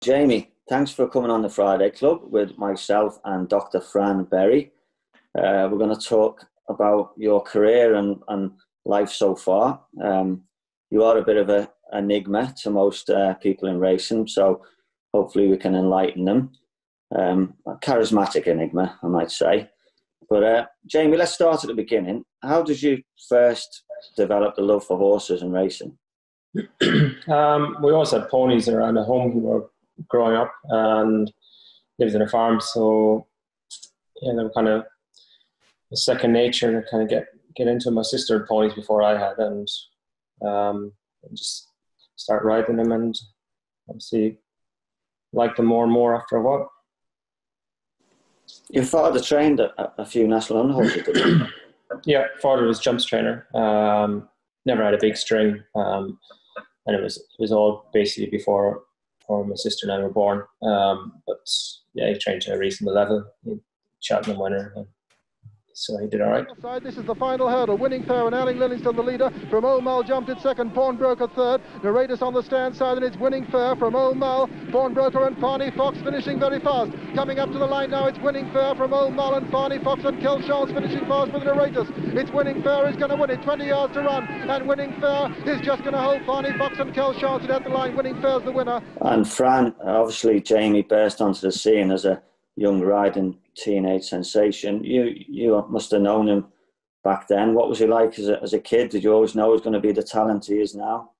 Jamie, thanks for coming on the Friday Club with myself and Dr. Fran Berry. We're going to talk about your career and life so far. You are a bit of an enigma to most people in racing, so hopefully we can enlighten them. A charismatic enigma, I might say. But Jamie, let's start at the beginning. How did you first develop the love for horses and racing? We always had ponies around at home when we were growing up, and lived in a farm, so yeah, they were kind of second nature to kind of get into. My sister had ponies before I had, and just start riding them, and obviously liked them more and more after a while. Your father trained a few national on horses, didn't he? Yeah, father was jumps trainer. Never had a big string, and it was all basically before my sister and I were born. But yeah, he trained to a reasonable level. He Cheltenham winner, so he did all right. This is the final hurdle. Winning throw, and Aling Livingston the leader. From Old Mull jumped in second. Pawnbroker third. Narratus on the stand side, and it's Winning Fair from Old Mull. Pawnbroker and Farney Fox finishing very fast. Coming up to the line now, it's Winning Fair from Old Mull and Farney Fox and Kilshaws finishing fast for the Narratus. It's Winning Fair is going to win it. 20 yards to run, and Winning Fair is just going to hold Farney Fox and Kilshaws at the line. Winning Fair's the winner. And Fran, obviously Jamie burst onto the scene as a young riding teenage sensation. You must have known him back then. What was he like as a kid? Did you always know he was going to be the talent he is now?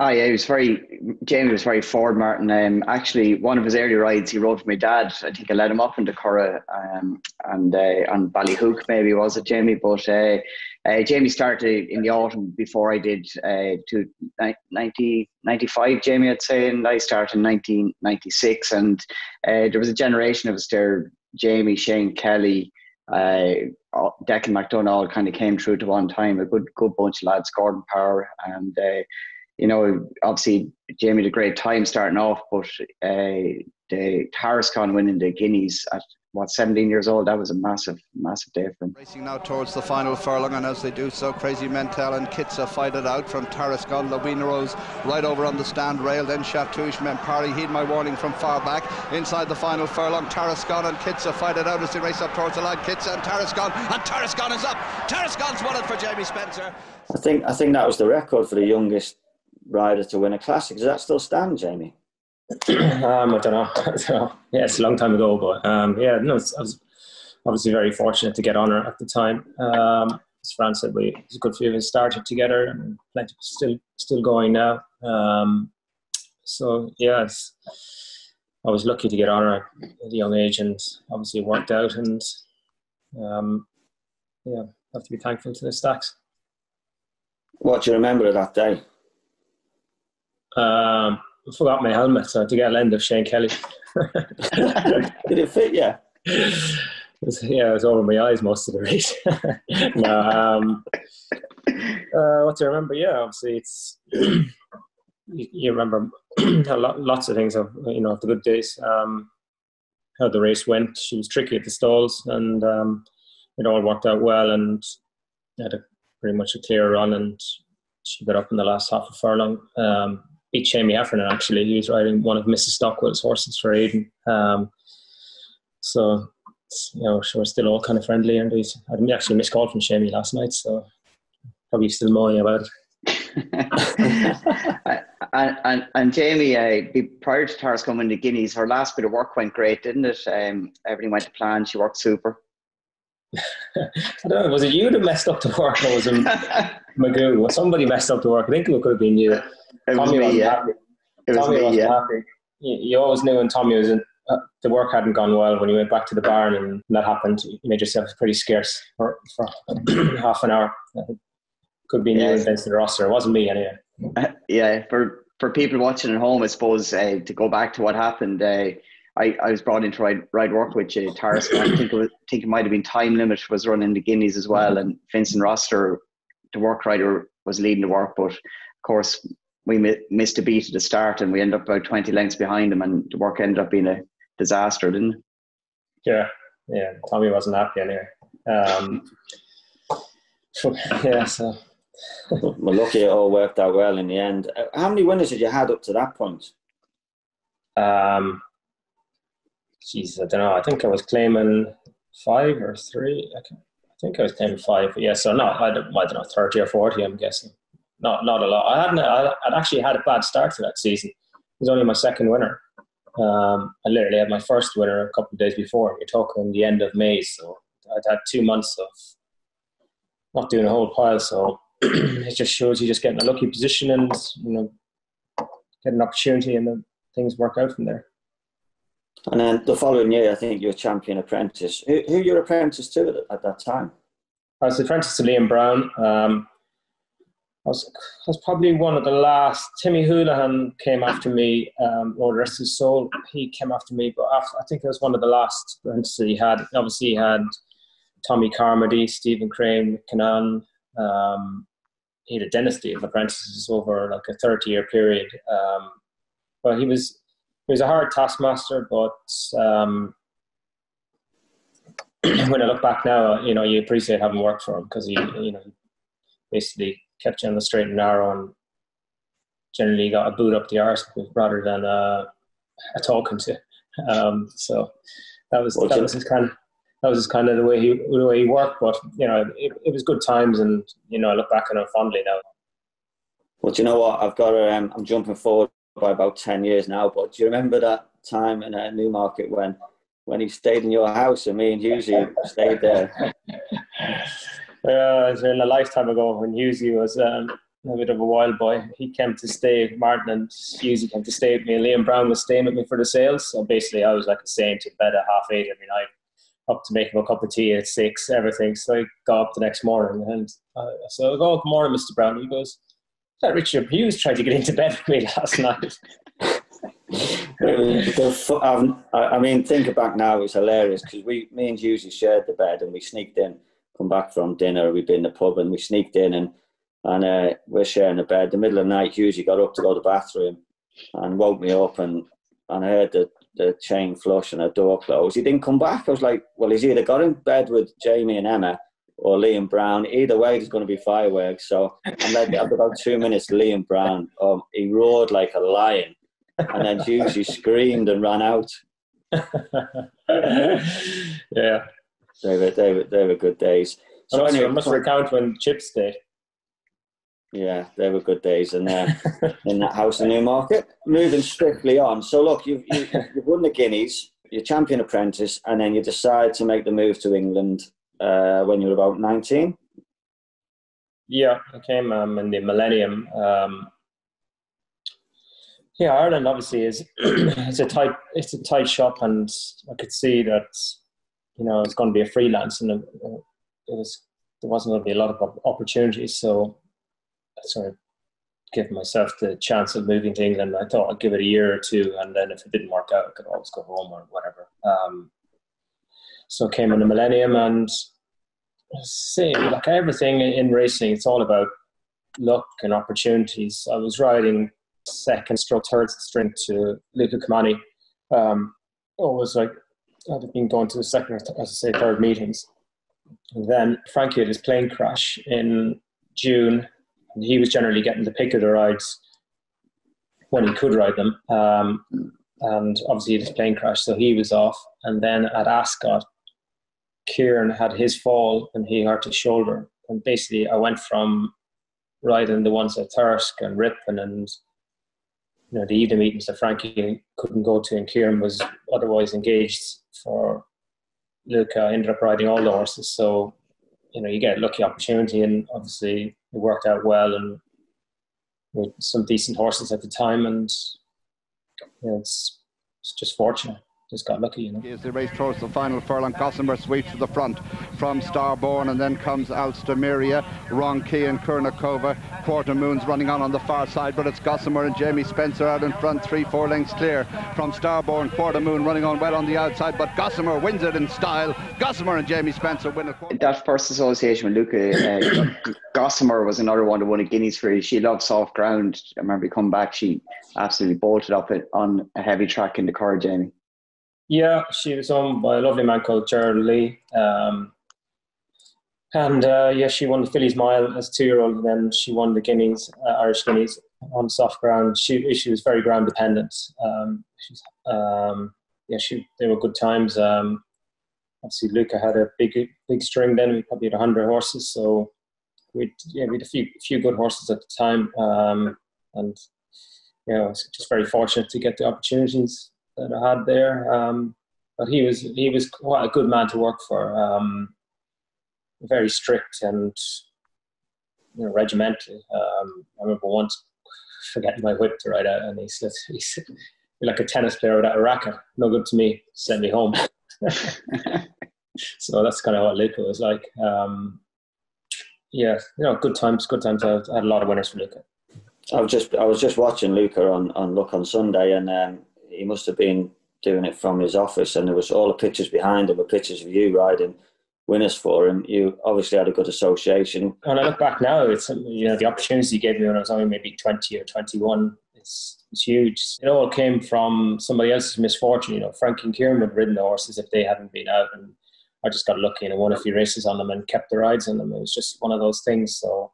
Oh yeah, he was Jamie was very forward, Martin. Actually, one of his early rides he rode with my dad. I think I led him up into Curragh and on Ballyhook maybe, was it, Jamie? But Jamie started in the autumn before I did, to 1995, Jamie, I'd say, and I started in 1996. And there was a generation of us there, Jamie, Shane Kelly, Declan McDonald kind of came through to one time, a good bunch of lads, Gordon Power. And, you know, obviously Jamie had a great time starting off, but the Tarascon winning the Guineas at, what, 17 years old, that was a massive, massive day for him. Racing now towards the final furlong, and as they do so, Crazy Mental and Kitsa fight it out from Tarascon. Lawina Rose right over on the stand rail, then Chatouche, Mempari, heed my warning from far back. Inside the final furlong, Tarascon and Kitsa fight it out as they race up towards the line. Kitsa and Tarascon is up. Tarascon's won it for Jamie Spencer. I think that was the record for the youngest rider to win a classic. Does that still stand, Jamie? I don't know. Yeah, it's a long time ago, but yeah, no, I was obviously very fortunate to get on her at the time. As Fran said, it's a good few of us started together, and plenty of still going now. So yeah, I was lucky to get on her at a young age, and obviously it worked out. And yeah, I have to be thankful to the stacks. What do you remember of that day? I forgot my helmet, so I had to get a lend of Shane Kelly. Did it fit you? Yeah, it was over my eyes most of the race. No, what do I remember? Yeah, obviously it's you remember lots of things of, you know, the good days. How the race went. She was tricky at the stalls, and it all worked out well, and had pretty much a clear run, and she got up in the last half of furlong. Beat Jamie Heffernan, actually. He was riding one of Mrs. Stockwell's horses for Aidan. So, you know, she was still all kind of friendly, and I actually missed call from Jamie last night, so probably still moaning about it. and Jamie, prior to Tarascon coming to Guineas, her last bit of work went great, didn't it? Everything went to plan. She worked super. I don't know, was it you that messed up the work, or was it Magoo? Well, somebody messed up the work. I think it could have been you. It was Tommy me, yeah. Happy. It was Tommy me, yeah. Happy. You always knew when Tommy was in, the work hadn't gone well when he went back to the barn, and that happened. You made yourself pretty scarce for half an hour. Could be new against the roster. It wasn't me anyway. Yeah, for people watching at home, I suppose, to go back to what happened, I was brought in to ride work with Tarascon. I think it might have been Time Limit was running the Guineas as well, and Vincent Roster, the work rider, was leading the work, but of course we missed a beat at the start, and we ended up about 20 lengths behind him, and the work ended up being a disaster, didn't it? Yeah. Tommy wasn't happy anyway. Yeah, so. Well, lucky it all worked out well in the end. How many winners had you had up to that point? Jesus, I don't know. I think I was claiming 5 or 3. I think I was claiming 5. Yeah, so no, I don't know, 30 or 40, I'm guessing. Not a lot. I'd actually had a bad start for that season. It was only my second winner. I literally had my first winner a couple of days before. You're talking the end of May, so I'd had 2 months of not doing a whole pile. So it just shows you just getting a lucky position and, you know, get an opportunity, and then things work out from there. And then the following year, I think you were champion apprentice. Who were your apprentice to at that time? I was apprentice to Liam Browne. I was probably one of the last. Timmy Houlihan came after me, Lord rest his soul. He came after me, but I think I was one of the last apprentices he had. Obviously, he had Tommy Carmody, Stephen Crane, Canan. He had a dynasty of apprentices over like a 30-year period. But he was a hard taskmaster, but when I look back now, you know, you appreciate having worked for him, because he, you know, basically kept you on the straight and narrow, and generally got a boot up the arse rather than a talking to. So that was his kind of the way he worked. But you know, it was good times, and you know, I look back on it fondly now. Well, do you know what? I've got to, I'm jumping forward by about 10 years now, but do you remember that time in Newmarket when he stayed in your house and me and Hughie stayed there? It was a lifetime ago when Hughie was a bit of a wild boy. He came to stay, Martin and Hughie came to stay with me, and Liam Browne was staying with me for the sales. So basically I was like a saint in bed at 8:30 every night, up to make him a cup of tea at 6, everything. So I got up the next morning, and so I go, "Oh, good morning, Mr. Browne." He goes, "That Richard Hughes tried to get into bed with me last night." I mean, think back now, it was hilarious, because me and Hughes shared the bed, and we sneaked in, come back from dinner, we'd been in the pub, and we sneaked in, and we're sharing a bed. The middle of the night, Hughes got up to go to the bathroom and woke me up, and I heard the chain flush and the door close. He didn't come back. I was like, well, he's either got in bed with Jamie and Emma or Liam Browne. Either way, there's going to be fireworks. So and then after about 2 minutes, Liam Browne, he roared like a lion, and then Hughie screamed and ran out. Yeah, they were good days. So I must recount when Chips Day. Yeah, they were good days in that house in Newmarket. Moving strictly on. So look, you've won the Guineas, you're champion apprentice, and then you decide to make the move to England. When you were about 19? Yeah, I came in the millennium. Yeah, Ireland obviously is it's a tight shop, and I could see that, you know, it's going to be a freelance, and there wasn't going to be a lot of opportunities. So I sort of gave myself the chance of moving to England. I thought I'd give it a year or two, and then if it didn't work out, I could always go home or whatever. So came in the millennium, and same, like everything in racing, it's all about luck and opportunities. I was riding second stroke, third string to Luca Cumani. Always like, I'd been going to the second, as I say, third meetings. And then Frankie had his plane crash in June, and he was generally getting the pick of the rides when he could ride them. And obviously his plane crashed, so he was off. And then at Ascot, Kieran had his fall and he hurt his shoulder. And basically I went from riding the ones at Tarascon and Ripon, and you know, the evening meetings that Frankie couldn't go to, and Kieran was otherwise engaged for Luca, ended up riding all the horses. So, you know, you get a lucky opportunity, and obviously it worked out well, and with some decent horses at the time, and you know, it's just fortunate. Just got lucky, you know. As the race towards the final furlong, Gossamer sweeps to the front from Starborn, and then comes Alstomiria, Ronki and Kurnakova. Quarter Moon's running on the far side, but it's Gossamer and Jamie Spencer out in front, 3-4 lengths clear from Starborn. Quarter Moon running on well on the outside, but Gossamer wins it in style. Gossamer and Jamie Spencer win it. That first association with Luca, Gossamer was another one that won a Guineas for you. She loved soft ground. I remember coming back, she absolutely bolted up it on a heavy track in the car, Jamie. Yeah, she was owned by a lovely man called Gerald Lee. Yeah, she won the Phillies Mile as a 2-year-old, and then she won the Guineas, Irish Guineas. on soft ground. She was very ground dependent. They were good times. Obviously, Luca had a big string then. We probably had 100 horses, so we had a few good horses at the time, and I was just very fortunate to get the opportunities that I had there. But he was quite a good man to work for. Very strict and regimental. I remember once forgetting my whip to ride out, and he said, "You're like a tennis player without a racket. No good to me. Send me home." So that's kind of what Luca was like. Good times. I had a lot of winners for Luca. I was just watching Luca on Look on Sunday, and he must have been doing it from his office, and there was all the pictures behind him were pictures of you riding winners for him. You obviously had a good association. When I look back now, it's the opportunities he gave me when I was only maybe 20 or 21. It's huge. It all came from somebody else's misfortune. Frankie and Kieran would have ridden the horses if they hadn't been out, and I just got lucky and I won a few races on them and kept the rides on them. It was just one of those things. So,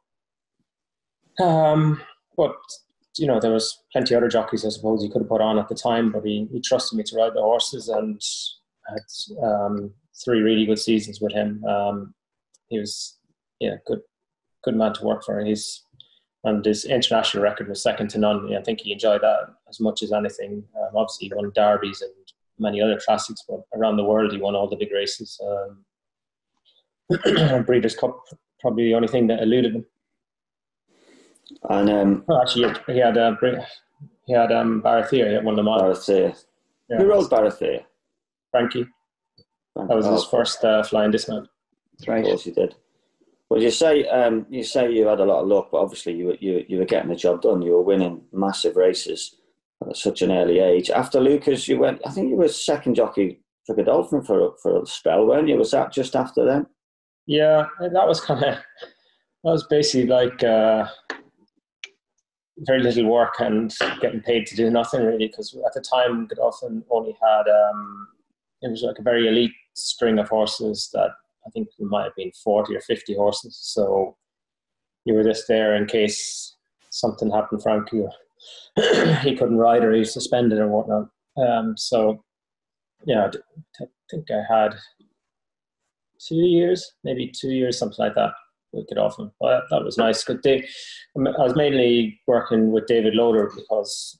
but there was plenty of other jockeys I suppose he could have put on at the time, but he trusted me to ride the horses, and I had 3 really good seasons with him. He was good man to work for. And his international record was second to none. I think he enjoyed that as much as anything. Obviously, he won derbies and many other classics, but around the world, he won all the big races. Breeders' Cup, probably the only thing that eluded him. And he had Barathea. He had won them all. Barathea. Yeah. Who rode Barathea? Frankie. That was his first flying dismount. Right. Of course he did. Well, you say you had a lot of luck, but obviously you were getting the job done. You were winning massive races at such an early age. After Luca's, you went. I think you were second jockey for Godolphin for a spell, weren't you? Was that just after then? Yeah, that was basically like very little work and getting paid to do nothing really, because at the time Godolphin only had it was like a very elite string of horses that. I think there might have been 40 or 50 horses. So you were just there in case something happened, Frankie. He couldn't ride or he was suspended or whatnot. I think I had 2 years, something like that. We could often. But that was nice. I was mainly working with David Loader because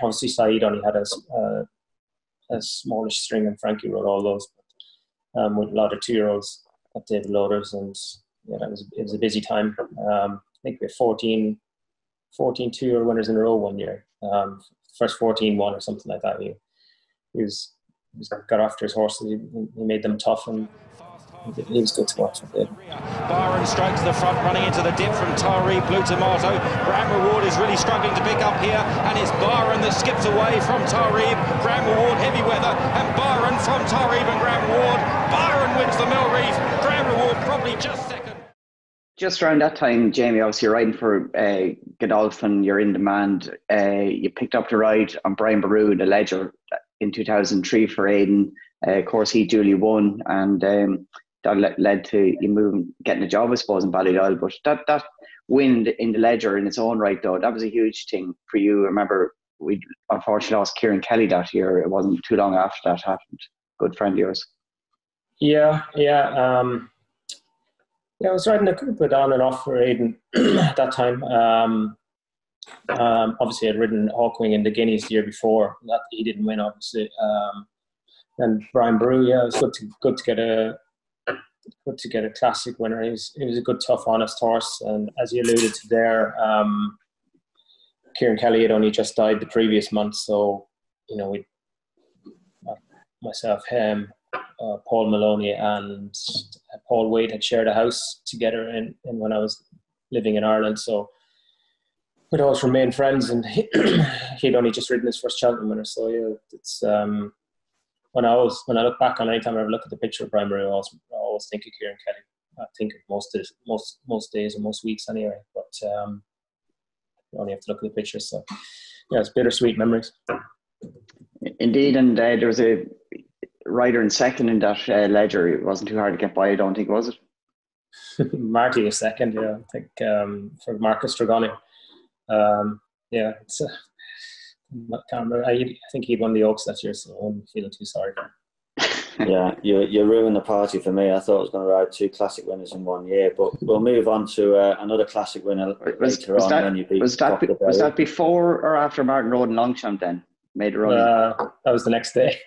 obviously Saeed only had a smallish string and Frankie rode all those. With a lot of 2-year-olds at David Loader's, and it was a busy time. I think we had 14 2-year winners in a row one year. First 14 won or something like that. He got after his horses. He made them tough, and he was good to watch. Byron strikes the front, running into the dip from Tarib, Blue Tomato. Graham Ward is really struggling to pick up here, and it's Byron that skips away from Tarib. Graham Ward, heavy weather, and Byron from Tarib and Graham Ward. Byron wins the Mill Reef. Graham Ward probably just second. Just around that time, Jamie, obviously you're riding for Godolphin, you're in demand. You picked up the ride on Brian Beru in the Ledger in 2003 for Aidan. Of course, he duly won, and that led to you moving, getting a job, I suppose, in Ballydoyle. But that win in the Ledger in its own right, though, that was a huge thing for you. I remember we unfortunately lost Kieran Kelly that year. It wasn't too long after that happened. Good friend of yours. I was riding a couple of on and off for Aidan at that time. Obviously, I'd ridden Hawkwing in the Guineas the year before. That he didn't win, obviously. And Brian Beru, it was good to get a classic winner. He was a good, tough, honest horse. And as you alluded to there, Kieran Kelly had only just died the previous month, so we, myself, him. Paul Maloney and Paul Wade had shared a house together in when I was living in Ireland, so we'd always remain friends, and he'd only just ridden his first Cheltenham winner, so it's when I look back on any time I ever look at the picture of Brian Beru, I always think of Kieran Kelly. I think of most days or most weeks anyway, but you only have to look at the pictures, so it's bittersweet memories. Indeed, and there was a rider in second in that Ledger. It wasn't too hard to get by, I don't think, was it? Marty was second, I think, for Marcus Dragoni. yeah, it's a, I can't remember. I think he won the Oaks that year, so I'm feeling too sorry for him. Yeah, you ruined the party for me. I thought I was going to ride two classic winners in one year, but we'll move on to another classic winner later on. Was that before or after Martin Road and Longchamp then made a run? That was the next day.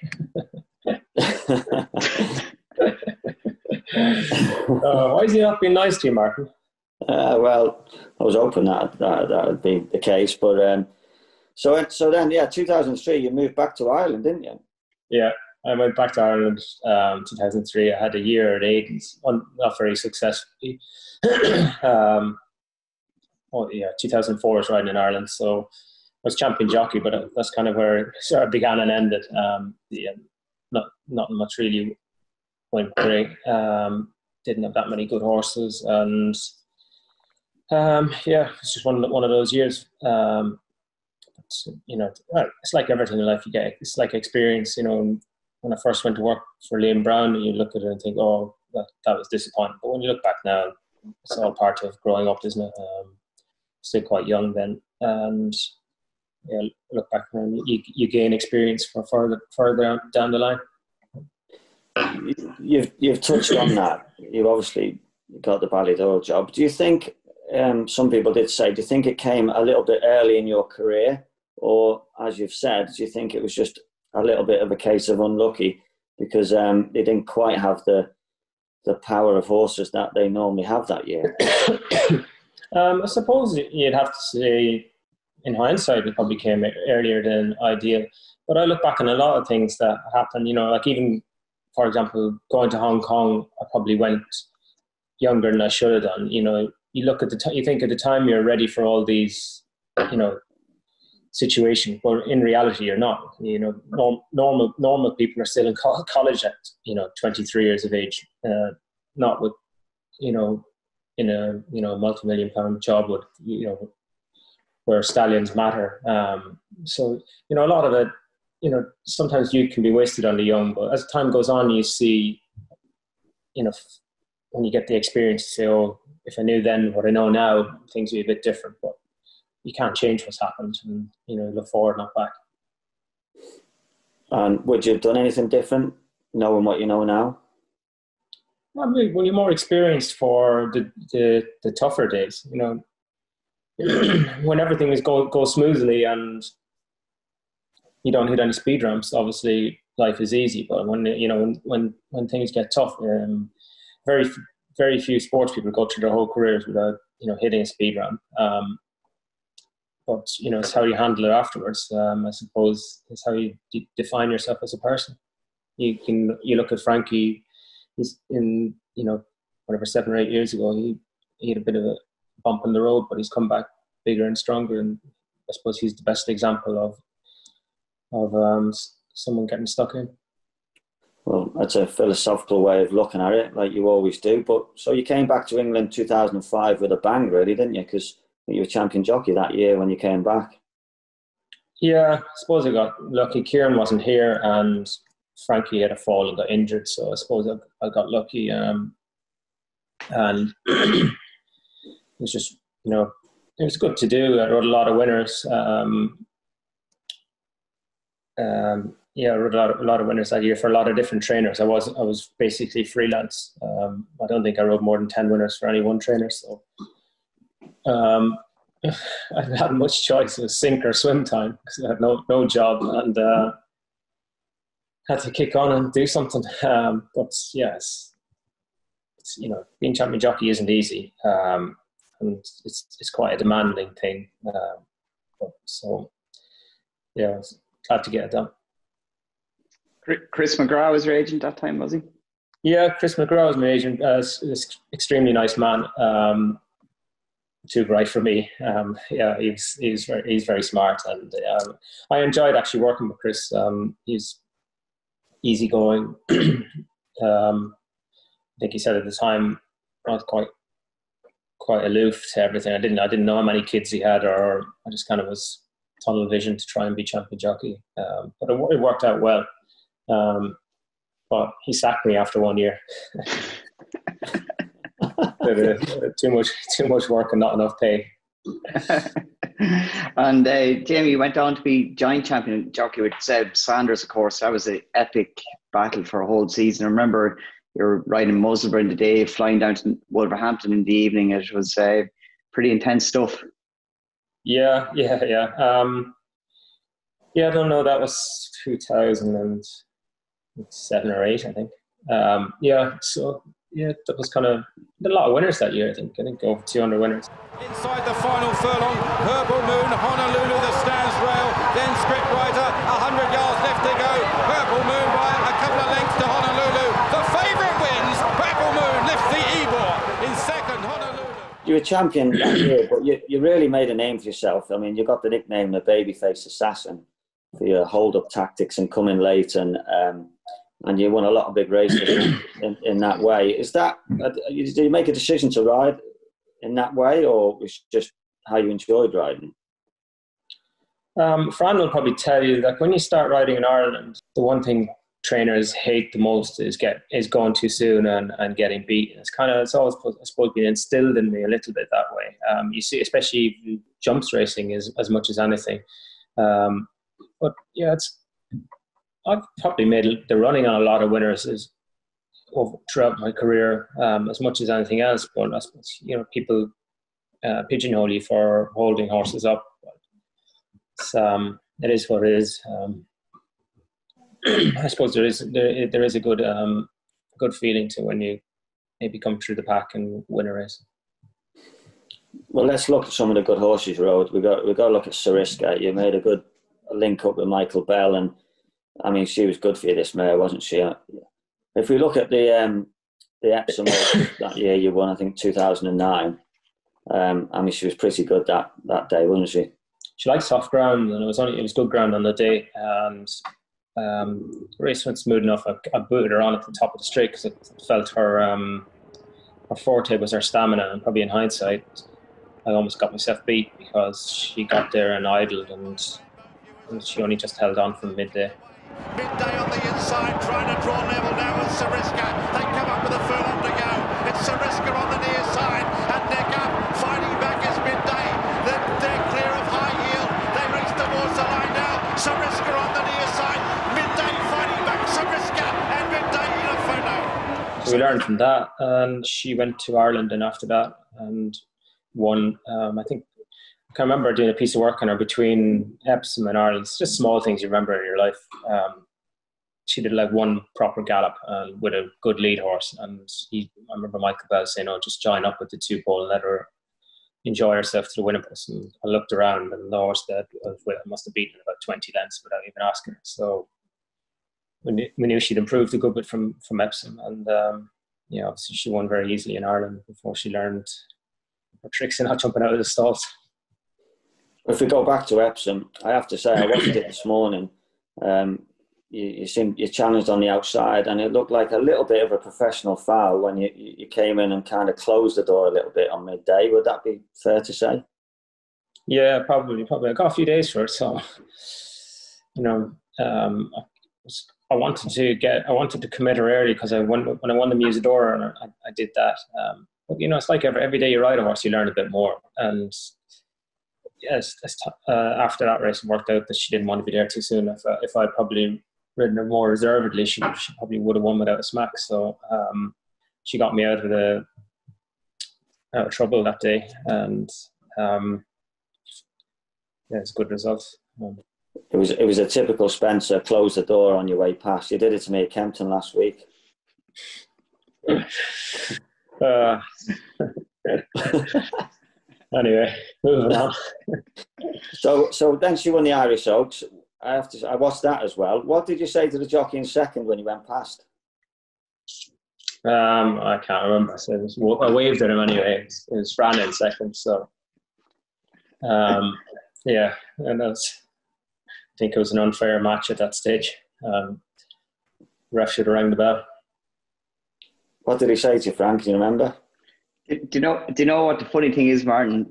Why has he not been nice to you, Martin? Well, I was hoping that would be the case, but so then, yeah, 2003, you moved back to Ireland, didn't you? Yeah. I went back to Ireland 2003. I had a year at Aidan, not very successfully. 2004 I was riding in Ireland, so I was champion jockey, but that's kind of where it sort of began and ended. Not much really went great. Didn't have that many good horses, and yeah, it's just one of those years. It's like everything in life. You get it's like experience, you know. When I first went to work for Liam Browne, you look at it and think, oh, that was disappointing. But when you look back now, it's all part of growing up, isn't it? Still quite young then. And yeah, look back and you gain experience for further down the line. You've touched on that. You've obviously got the Ballydoyle job. Do you think, some people did say, do you think it came a little bit early in your career? Or, as you've said, do you think it was just a little bit of a case of unlucky because they didn't quite have the power of horses that they normally have that year? I suppose you'd have to say, in hindsight, it probably came earlier than ideal. But I look back on a lot of things that happened, you know, like even, for example, going to Hong Kong, I probably went younger than I should have done. You know, you look at you think at the time you're ready for all these, you know, situation, but in reality you're not. You know, normal people are still in college at, you know, 23 years of age, not with, you know, in a, you know, multi-million-pound job with, you know, where stallions matter. So, you know, a lot of it, you know, sometimes you can be wasted on the young, but as time goes on, you see, you know, when you get the experience, you say, oh, if I knew then what I know now, things would be a bit different. But you can't change what's happened, and, you know, look forward, not back. And would you have done anything different, knowing what you know now? Well, when you're more experienced for the tougher days, you know, when everything is go smoothly and you don't hit any speed ramps, obviously life is easy. But when, you know, when things get tough, very, very few sports people go through their whole careers without, you know, hitting a speed ramp. But, you know, it's how you handle it afterwards, I suppose. It's how you define yourself as a person. You look at Frankie, he's in, you know, whatever, 7 or 8 years ago, he had a bit of a bump in the road, but he's come back bigger and stronger. And I suppose he's the best example of someone getting stuck in. Well, that's a philosophical way of looking at it, like you always do. But so you came back to England 2005 with a bang, really, didn't you? Because you were champion jockey that year when you came back. Yeah, I suppose I got lucky. Kieran wasn't here and Frankie had a fall and got injured, so I suppose I got lucky. And it was just, you know, it was good to do. I rode a lot of winners. I rode a lot of winners that year for a lot of different trainers. I was basically freelance. I don't think I rode more than 10 winners for any one trainer, so... I hadn't had much choice. It was sink or swim time because I had no job and had to kick on and do something. But yeah, it's, you know, being champion jockey isn't easy, and it's quite a demanding thing. So yeah, I was glad to get it done. Chris McGraw was your agent that time, was he? Yeah, Chris McGraw was my agent. Extremely nice man. Too bright for me. Yeah, he's very smart, and I enjoyed actually working with Chris. He's easygoing. I think he said at the time I was quite aloof to everything. I didn't know how many kids he had, or I just kind of was tunnel vision to try and be champion jockey. But it worked out well. But he sacked me after 1 year. Too much work and not enough pay. And Jamie went on to be giant champion jockey with Seb Sanders, of course. That was an epic battle for a whole season. I remember you're riding Musselburgh in the day, flying down to Wolverhampton in the evening. It was pretty intense stuff. Yeah. I don't know. That was 2007 or 8, I think. That was kind of a lot of winners that year, I think over 200 winners. Inside the final furlong, Herbal Moon, Honolulu, the stands rail, then Scriptwriter, 100 yards left to go. Herbal Moon by a couple of lengths to Honolulu. The favourite wins. Herbal Moon lifts the Ebor in second, Honolulu. You were champion that year, but you really made a name for yourself. I mean, you got the nickname the Babyface Assassin for your hold-up tactics and coming late and you won a lot of big races in that way. Is that, did you make a decision to ride in that way, or was it just how you enjoyed riding? Fran will probably tell you that when you start riding in Ireland, the one thing trainers hate the most is going too soon and getting beaten. It's always, I suppose, been instilled in me a little bit that way. You see, especially jumps racing is as much as anything. But yeah, I've probably made the running on a lot of winners throughout my career as much as anything else. But I suppose, people pigeonhole you for holding horses up. It is what it is. I suppose there is a good feeling to when you maybe come through the pack and win a race. Well, let's look at some of the good horses rode. We got to look at Sariska. You made a good link up with Michael Bell, and I mean, she was good for you this mare, wasn't she? If we look at the Epsom that year you won, I think 2009. I mean, she was pretty good that day, wasn't she? She liked soft ground, and it was good ground on the day. And the race went smooth enough. I booted her on at the top of the straight because I felt her forte was her stamina, and probably in hindsight, I almost got myself beat because she got there and idled, and she only just held on from midday. Midday on the inside, trying to draw level now with Sariska. They come up with a furlong to go. It's Sariska on the near side, and Neck Up, fighting back is Midday. They're clear of High Yield. They race towards the line now. Sariska on the near side, Midday fighting back, Sariska, and Midday in a photo. So we learned from that, and she went to Ireland, and after that, and won, I remember doing a piece of work on her between Epsom and Ireland. It's just small things you remember in your life. She did like one proper gallop with a good lead horse. And I remember Michael Bell saying, "Oh, just join up with the two pole and let her enjoy herself to the winning post." And I looked around, and the horse that I must have beaten about 20 lengths without even asking her. So we knew she'd improved a good bit from Epsom. And obviously she won very easily in Ireland before she learned her tricks in not jumping out of the stalls. If we go back to Epsom, I have to say, I watched it this morning. You seemed, you challenged on the outside, and it looked like a little bit of a professional foul when you came in and kind of closed the door a little bit on midday. Would that be fair to say? Yeah, probably. I got a few days for it, so I wanted to commit her early because when I won the Musidora, and I did that. But it's like every day you ride a horse, you learn a bit more. And yes, after that race, it worked out that she didn't want to be there too soon. If I'd probably ridden her more reservedly, she probably would have won without a smack. So she got me out of trouble that day, and it's a good result. It was a typical Spencer, close the door on your way past. You did it to me at Kempton last week. Anyway, moving on. So then she won the Irish Oaks. I watched that as well. What did you say to the jockey in second when he went past? I can't remember. I waved at him anyway. It was Fran in second. So, and I think it was an unfair match at that stage. Ref should have rang the bell. What did he say to you, Fran? Can you remember? Do you know what the funny thing is, Martin?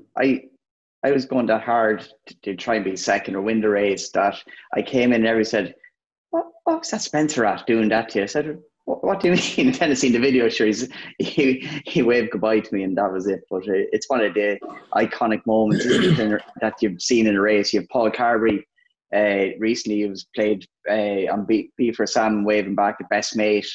I was going that hard to try and be second or win the race that I came in and everybody said, "What was that Spencer at doing that to you?" I said, What do you mean? Then I seen the video, sure, he waved goodbye to me and that was it. But it's one of the iconic moments that you've seen in a race. You have Paul Carberry recently, he was played on B for Sam, waving back the best mate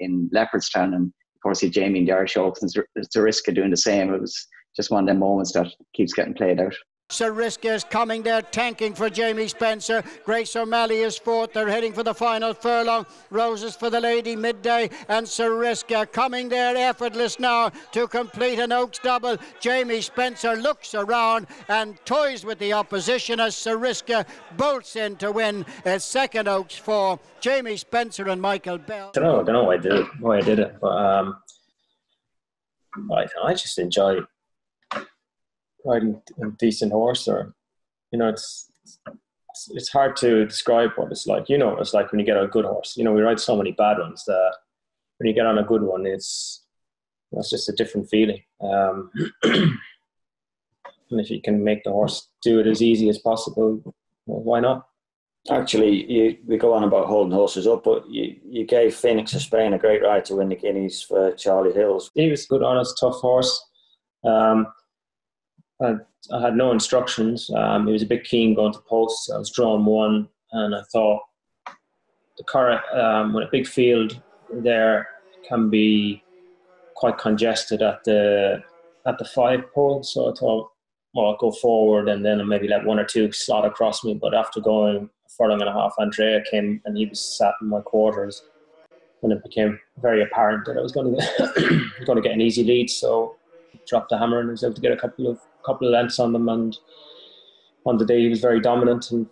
in Leopardstown, and of course you had Jamie in the Irish Oaks and Sariska doing the same. It was just one of them moments that keeps getting played out. Sariska is coming there, tanking for Jamie Spencer. Grace O'Malley is fourth. They're heading for the final furlong. Roses for the lady, Midday, and Sariska coming there, effortless now to complete an Oaks double. Jamie Spencer looks around and toys with the opposition as Sariska bolts in to win a second Oaks for Jamie Spencer and Michael Bell. I don't know why I did it, but I just enjoy it. Riding a decent horse, or you know, it's hard to describe what it's like. You know, it's like when you get on a good horse. You know, we ride so many bad ones that when you get on a good one, it's just a different feeling. And if you can make the horse do it as easy as possible, well, why not? Actually, we go on about holding horses up, but you gave Phoenix of Spain a great ride to win the Guineas for Charlie Hills. He was a good, honest, tough horse. I had no instructions. He was a bit keen going to post. I was drawn one, and I thought the Curragh, with a big field there, can be quite congested at the 5 pole. So I thought, well, I'll go forward and then maybe let one or two slot across me. But after going a furlong and a half, Andrea came and he was sat in my quarters, and it became very apparent that I was going to get an easy lead. So dropped the hammer and was able to get a couple of lengths on them, and on the day he was very dominant, and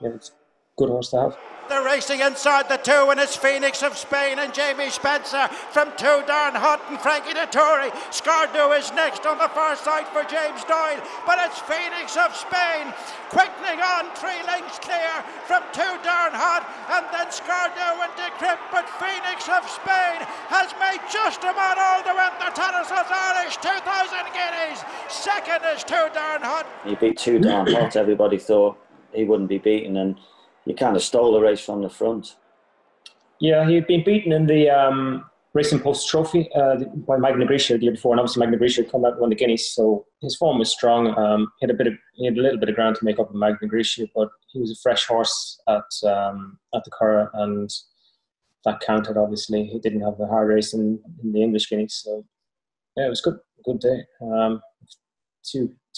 yeah, it's a good horse to have. They're racing inside the two, and it's Phoenix of Spain and Jamie Spencer from Two Darn Hot and Frankie Dettori. Scardew is next on the far side for James Doyle, but it's Phoenix of Spain quickening on 3 lengths clear from Two Darn Hot, and then Scardew and De Crip, but Phoenix of Spain has made just about all the way to Tarascon's Irish 2000 Guineas. Second is Two Darn Hot. He beat Two Darn Hot. Everybody thought he wouldn't be beaten, and you kind of stole the race from the front. Yeah, he'd been beaten in the Racing Post Trophy by Magna Grecia the year before, and obviously Magna Grecia had come out and won the Guineas, so his form was strong. He had a little bit of ground to make up in Magna Grecia, but he was a fresh horse at the Curragh, and that counted, obviously. He didn't have a hard race in the English Guineas, so yeah, it was good day.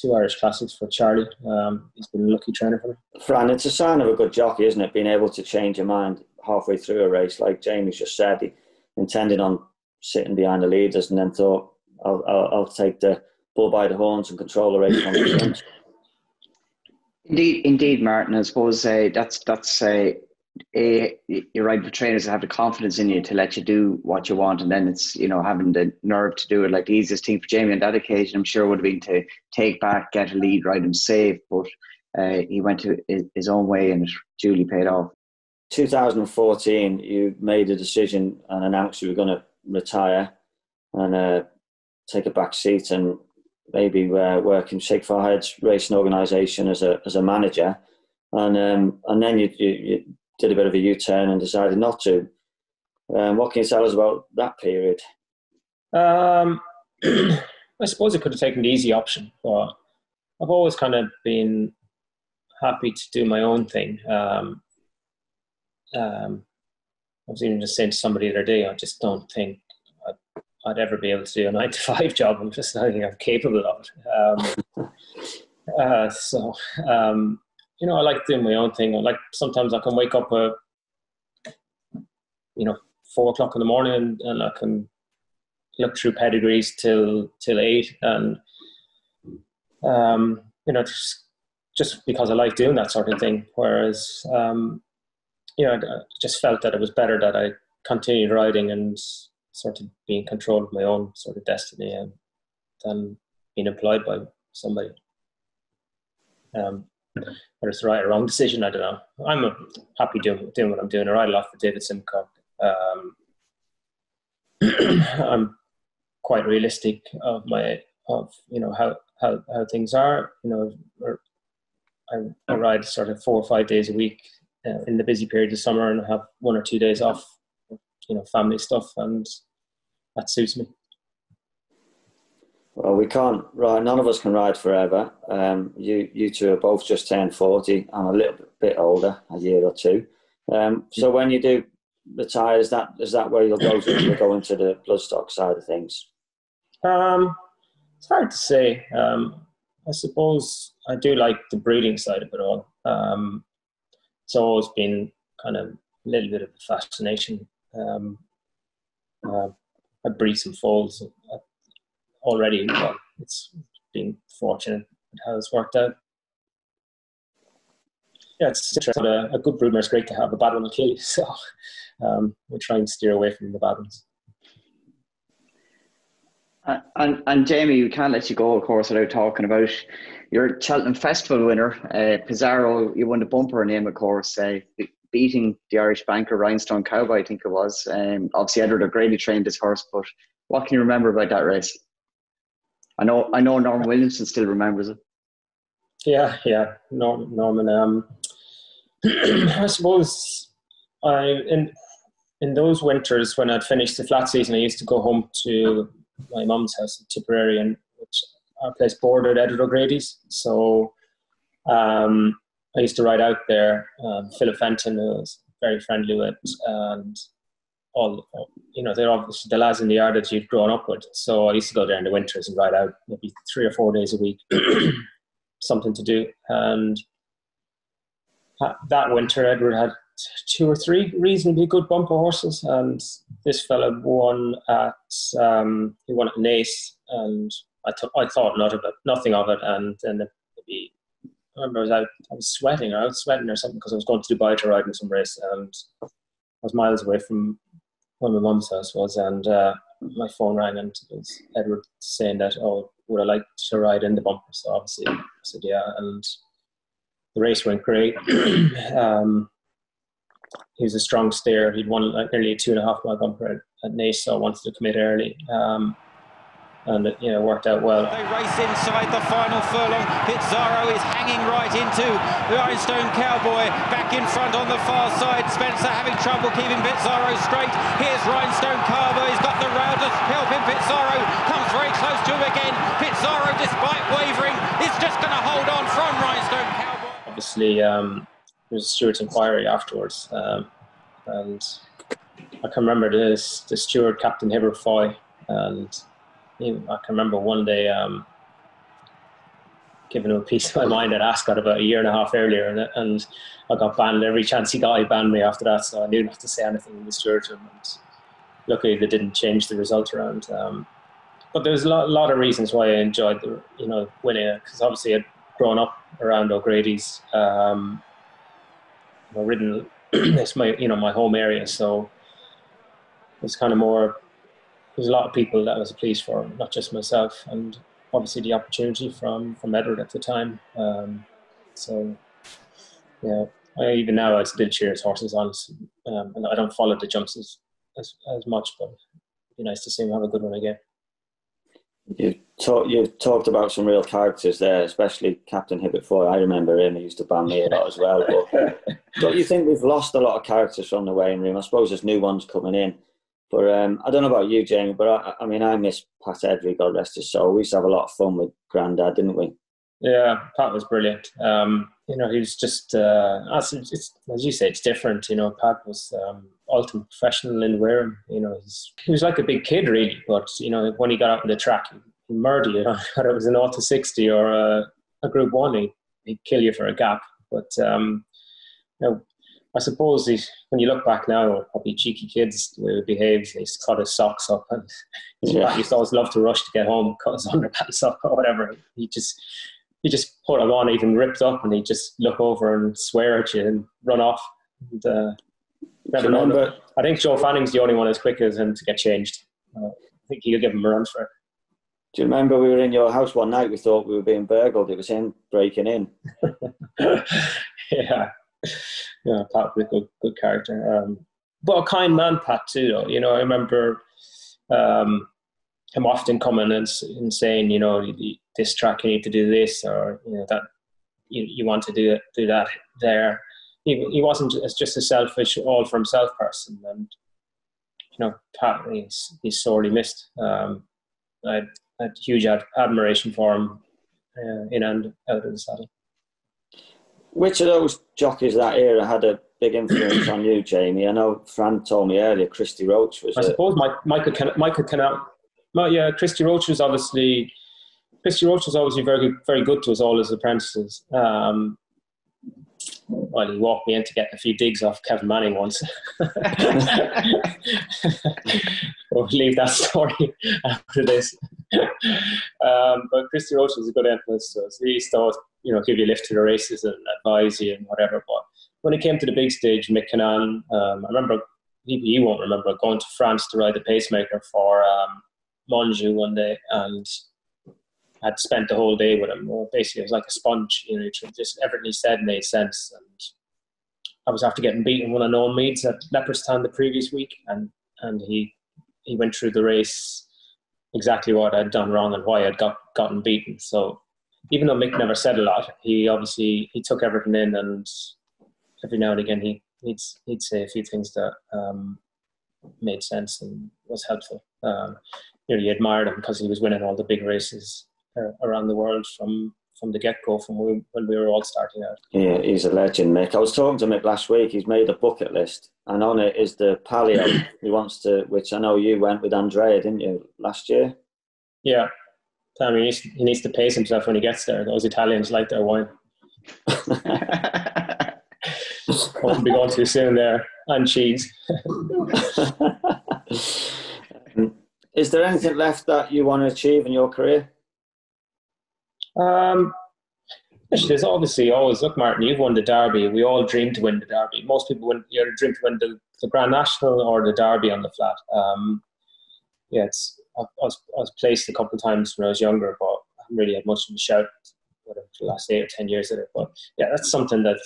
Two Irish classics for Charlie. He's been a lucky trainer for me. Fran, it's a sign of a good jockey, isn't it? Being able to change your mind halfway through a race. Like Jamie's just said, he intended on sitting behind the leaders and then thought, I'll take the bull by the horns and control the race from the front. Indeed, Martin. I suppose you're right for trainers that have the confidence in you to let you do what you want, and then it's, you know, having the nerve to do it. Like the easiest thing for Jamie on that occasion, I'm sure, would have been to take back, get a lead, ride him safe, but he went to his own way and it duly paid off. 2014, you made a decision and announced you were going to retire and take a back seat and maybe work in Sig Farhad's racing organisation as a manager, and then you did a bit of a U-turn and decided not to. What can you tell us about that period? I suppose I could have taken the easy option, but I've always kind of been happy to do my own thing. I was even just saying to somebody the other day, I just don't think I'd ever be able to do a 9-to-5 job. I'm just not think I'm capable of it. You know, I like doing my own thing. Sometimes I can wake up at, you know, 4 o'clock in the morning and I can look through pedigrees till 8. And, you know, just because I like doing that sort of thing. Whereas, you know, I just felt that it was better that I continued riding and sort of being in control of my own sort of destiny and than being employed by somebody. Whether it's the right or wrong decision, I don't know. I'm happy doing what I'm doing. I ride a lot for David Simcock. I'm quite realistic of you know how things are. You know, I ride sort of 4 or 5 days a week in the busy period of summer, and I have 1 or 2 days off you know, family stuff, and that suits me. Well, we can't ride. None of us can ride forever. You two are both just turned 40. I'm a little bit older, a year or two. So when you do retire, is that where you'll go to? You'll go into the bloodstock side of things. It's hard to say. I suppose I do like the breeding side of it all. It's always been kind of a little bit of a fascination. I breed some foals already. But it's been fortunate how it's worked out. Yeah, it's interesting. A good broodmare is great to have. A bad one will kill you. So we try and steer away from the bad ones. And Jamie, we can't let you go, of course, without talking about your Cheltenham Festival winner, Pizarro. You won the bumper in him, of course, beating the Irish banker Rhinestone Cowboy, I think it was. Obviously, Edward O'Grady trained his horse, but what can you remember about that race? I know Norman Williamson still remembers it. Yeah, Norman. I suppose in those winters when I'd finished the flat season, I used to go home to my mum's house in Tipperary, and which our place bordered Edward O'Grady's. So I used to ride out there. Philip Fenton, who was very friendly with, and all, you know, they're obviously the lads in the yard that you'd grown up with. So I used to go there in the winters and ride out maybe 3 or 4 days a week, something to do. And that winter, Edward had 2 or 3 reasonably good bumper horses, and this fella won at an ace, and I thought nothing of it, and then maybe I remember I was sweating or something, because I was going to Dubai to ride in some race, and I was miles away from where my mum's house was, and my phone rang, and it was Edward saying that, oh, would I like to ride in the bumper? So obviously I said yeah, and the race went great. He was a strong steer. He'd won like nearly a 2.5 mile bumper at Naas, so I wanted to commit early. And it, you know, worked out well. They race inside the final furlong. Pizarro is hanging right into the Ironstone Cowboy. Back in front on the far side. Spencer having trouble keeping Pizarro straight. Here's Rhinestone Cowboy. He's got the rail to help him. Pizarro comes very close to him again. Pizarro, despite wavering, is just going to hold on from Rhinestone Cowboy. Obviously, there's a steward's inquiry afterwards, and I can remember the steward, Captain Hibbert Foy, and I can remember one day giving him a piece of my mind at Ascot about 1.5 years earlier, and I got banned every chance he got. He banned me after that, so I knew not to say anything to the steward, and luckily they didn't change the result around. But there's a lot of reasons why I enjoyed the, you know, winning it, because obviously I'd grown up around O'Grady's. I've ridden, it's my home area, so it's kind of more, there's a lot of people that I was pleased for, not just myself, and obviously the opportunity from Edward at the time. So yeah, even now I still cheer his horses on, and I don't follow the jumps as much, but it'd be nice to see him have a good one again. You've talked about some real characters there, especially Captain Hibbert Foy. I remember him, he used to ban me a lot as well. But don't you think we've lost a lot of characters from the weighing room? I suppose there's new ones coming in. But I don't know about you, Jamie, but I mean, I miss Pat Edry, God rest his soul. We used to have a lot of fun with Grandad, didn't we? Yeah, Pat was brilliant. You know, he was just, as you say, it's different. You know, Pat was ultimate professional in wearing. You know, he was like a big kid, really. But, you know, when he got out on the track, he'd murder you. Whether it was an auto 60 or a Group 1, he'd kill you for a gap. But, you know, I suppose when you look back now, probably cheeky kids, the way he behaves, he used to cut his socks up. And he used to always love to rush to get home, cut his underpants up or whatever. He just put them on, even ripped up, and he'd just look over and swear at you and run off. And, never remember. I think Joe Fanning's the only one as quick as him to get changed. I think he'll give him a run for it. Do you remember we were in your house one night, we thought we were being burgled, it was him breaking in. Yeah, Pat was a good character. But a kind man, Pat, too, though. You know, I remember him often coming and saying, you know, this track you need to do this, or you know that you want to do that there. He wasn't just a selfish all for himself person, and Pat is sorely missed. I had huge admiration for him in and out of the saddle. Which of those jockeys that era had a big influence on you, Jamie? I know Fran told me earlier Christy Roach was... I suppose Christy Roach was obviously very good to us all as apprentices. Well, he walked me in to get a few digs off Kevin Manning once. We'll leave that story after this. But Christy Roach was a good influence to us. He used to, give you a lift to the races and advise you and whatever. But when it came to the big stage, Mick Canan, I remember, you won't remember, going to France to ride the pacemaker for Monjou one day, and I'd spent the whole day with him. Well, basically, it was like a sponge. Just everything he said made sense. And I was after getting beaten one of Noel Meads at Leopardstown the previous week, and he went through the race exactly what I'd done wrong and why I'd gotten beaten. So even though Mick never said a lot, he took everything in, and every now and again he'd say a few things that made sense and was helpful. You admired him because he was winning all the big races around the world from the get-go, when we were all starting out. Yeah, he's a legend, Mick. I was talking to Mick last week. He's made a bucket list, and on it is the Palio. He wants to, which I know you went with Andrea, didn't you, last year? Yeah. I mean, he needs to pace himself when he gets there. Those Italians like their wine. Won't be going too soon there. And cheese. Is there anything left that you want to achieve in your career? There's obviously always, look, Martin, you've won the Derby. We all dream to win the Derby. Most people dream to win the Grand National or the Derby on the flat. I was placed a couple of times when I was younger, but I haven't really had much of a shout for the last 8 or 10 years of it. But yeah, that's something that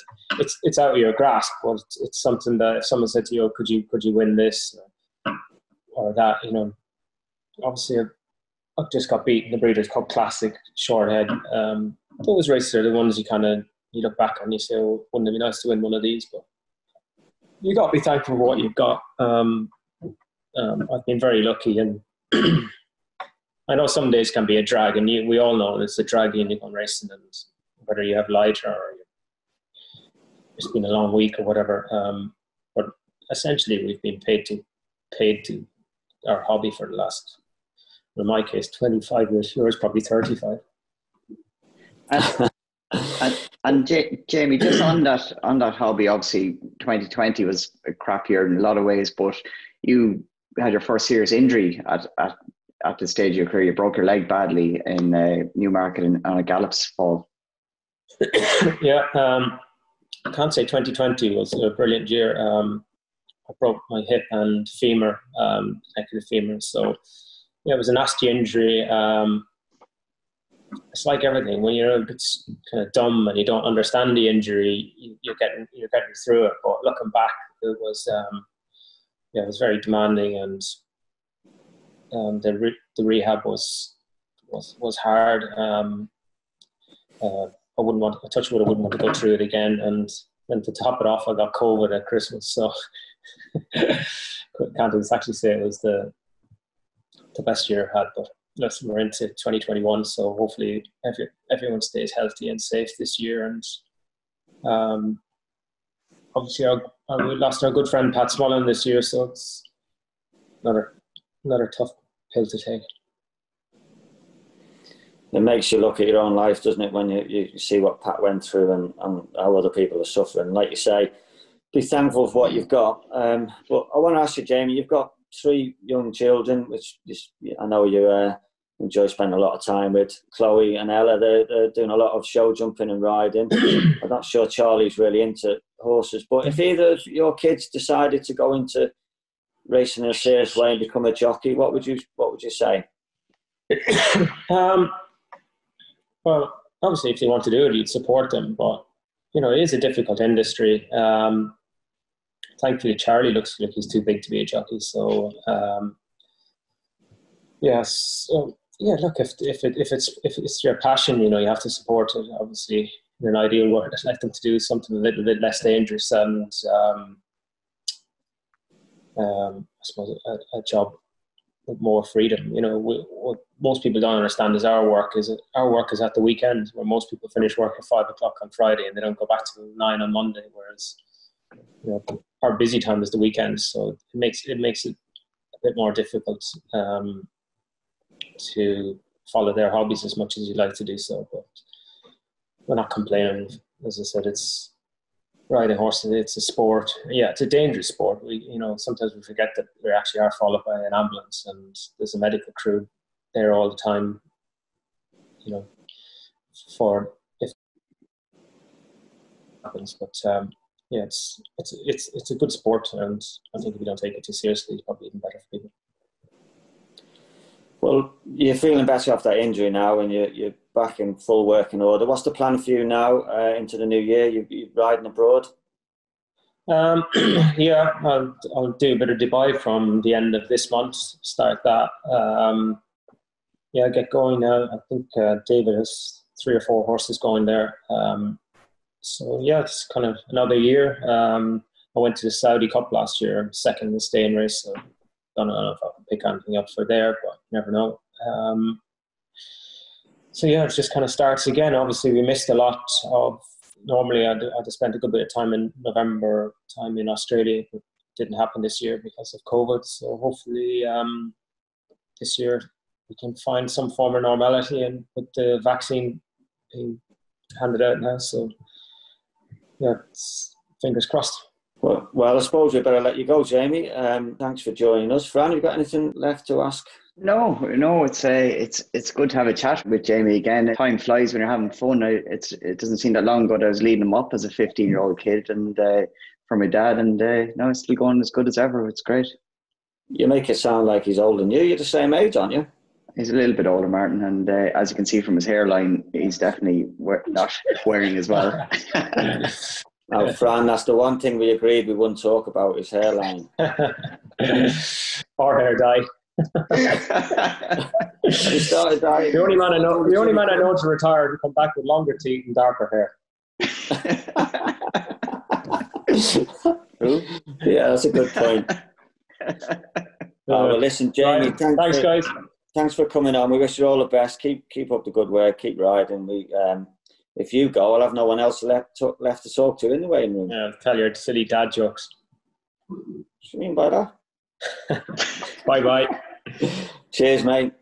it's out of your grasp. But it's something that if someone said to you, could you win this or that, obviously, I've just got beaten the Breeders' Cup Classic, Shorthead. Those races are the ones you look back on and you say, oh, wouldn't it be nice to win one of these? But you've got to be thankful for what you've got. I've been very lucky, and I know some days can be a drag, and we all know it's a drag when you go racing, and whether you have lighter or it's been a long week or whatever. But essentially, we've been paid to our hobby for the last... in my case, 25 years. Yours probably 35. And Jamie, just on that hobby, obviously 2020 was a crap year in a lot of ways, but you had your first serious injury at the stage of your career. You broke your leg badly in Newmarket on a Gallop's fall. Yeah, I can't say 2020 was a brilliant year. I broke my hip and femur, the femur, so... yeah, it was a nasty injury. It's like everything. When you're a bit kind of dumb and you don't understand the injury, you're getting through it. But looking back, it was it was very demanding, and the rehab was hard. I wouldn't want to go through it again. And to top it off, I got COVID at Christmas, so can't exactly say it was the best year I've had, but listen, we're into 2021, so hopefully everyone stays healthy and safe this year. And obviously we lost our good friend Pat Smullen this year, so it's another tough pill to take. It makes you look at your own life, doesn't it, when you see what Pat went through and how other people are suffering. Like you say, be thankful for what you've got. But I want to ask you, Jamie, you've got 3 young children, which I know you enjoy spending a lot of time with. Chloe and Ella, they're doing a lot of show jumping and riding. I'm not sure Charlie's really into horses, but if either of your kids decided to go into racing in a serious way and become a jockey, what would you say? Well, obviously, if they want to do it, you'd support them, but it is a difficult industry. Thankfully, Charlie looks like he's too big to be a jockey. So, look, if it's your passion, you have to support it. Obviously, in an ideal world, I'd like them to do something a little bit less dangerous and I suppose, a job with more freedom. You know, what most people don't understand is our work is at the weekend, where most people finish work at 5 o'clock on Friday and they don't go back till 9 on Monday, whereas, you know, our busy time is the weekend, so it makes it a bit more difficult to follow their hobbies as much as you like to do so. But we're not complaining. As I said, it's riding horses. It's a sport. Yeah, it's a dangerous sport. Sometimes we forget that we actually are followed by an ambulance, and there's a medical crew there all the time. You know, for if it happens, but. Yeah, it's a good sport, and I think if you don't take it too seriously, it's probably even better for people. Well, you're feeling better off that injury now, and you're back in full working order. What's the plan for you now into the new year? You're riding abroad? Yeah, I'll do a bit of Dubai from the end of this month, start that. Yeah, get going now. I think David has 3 or 4 horses going there. So yeah, it's kind of another year. I went to the Saudi Cup last year, second in the staying race, so don't know if I can pick anything up for there, but you never know. So yeah, it just kind of starts again. Obviously, we missed a lot of, normally I'd spent a good bit of time in November, time in Australia. It didn't happen this year because of COVID, so hopefully this year we can find some form of normality, and with the vaccine being handed out now, so... yeah, fingers crossed. Well, I suppose we better let you go, Jamie. Thanks for joining us. Fran, have you got anything left to ask? No, it's good to have a chat with Jamie again. Time flies when you're having fun. It doesn't seem that long ago that I was leading him up as a 15-year-old kid, and for my dad, and now it's still going as good as ever. It's great. You make it sound like he's older than you. You're the same age, aren't you? He's a little bit older, Martin, and as you can see from his hairline, he's definitely not wearing as well. Now, Fran, that's the one thing we agreed we wouldn't talk about, his hairline. Or hair dye. The only man I know to retire and come back with longer teeth and darker hair. Yeah, that's a good point. Oh, well, listen, Jamie, thanks guys. Thanks for coming on. We wish you all the best. Keep up the good work. Keep riding. If you go, I'll have no one else left to talk to in the waiting room. Yeah, I'll tell your silly dad jokes. What do you mean by that? Bye bye. Cheers, mate.